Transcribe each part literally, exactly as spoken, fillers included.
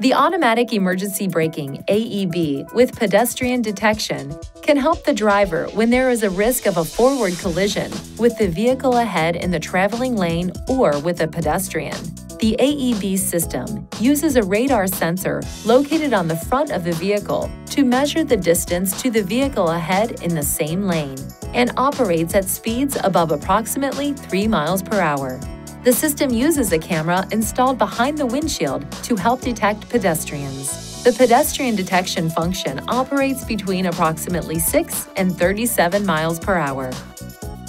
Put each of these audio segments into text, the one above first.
The automatic emergency braking, A E B, with pedestrian detection can help the driver when there is a risk of a forward collision with the vehicle ahead in the traveling lane or with a pedestrian. The A E B system uses a radar sensor located on the front of the vehicle to measure the distance to the vehicle ahead in the same lane and operates at speeds above approximately three miles per hour. The system uses a camera installed behind the windshield to help detect pedestrians. The pedestrian detection function operates between approximately six and thirty-seven miles per hour.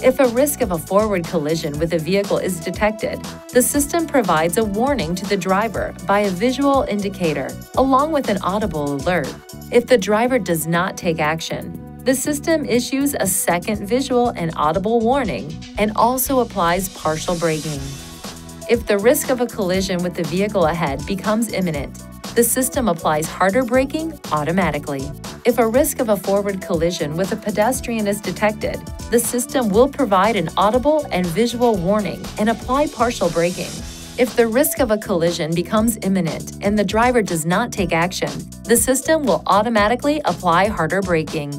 If a risk of a forward collision with a vehicle is detected, the system provides a warning to the driver by a visual indicator, along with an audible alert. If the driver does not take action, the system issues a second visual and audible warning and also applies partial braking. If the risk of a collision with the vehicle ahead becomes imminent, the system applies harder braking automatically. If a risk of a forward collision with a pedestrian is detected, the system will provide an audible and visual warning and apply partial braking. If the risk of a collision becomes imminent and the driver does not take action, the system will automatically apply harder braking.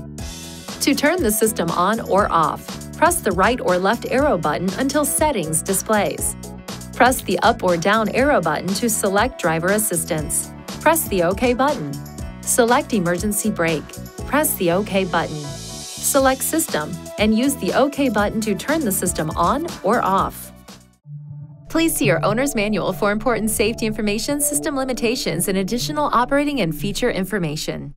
To turn the system on or off, press the right or left arrow button until Settings displays. Press the up or down arrow button to select driver assistance. Press the OK button. Select emergency brake. Press the OK button. Select system and use the OK button to turn the system on or off. Please see your owner's manual for important safety information, system limitations, and additional operating and feature information.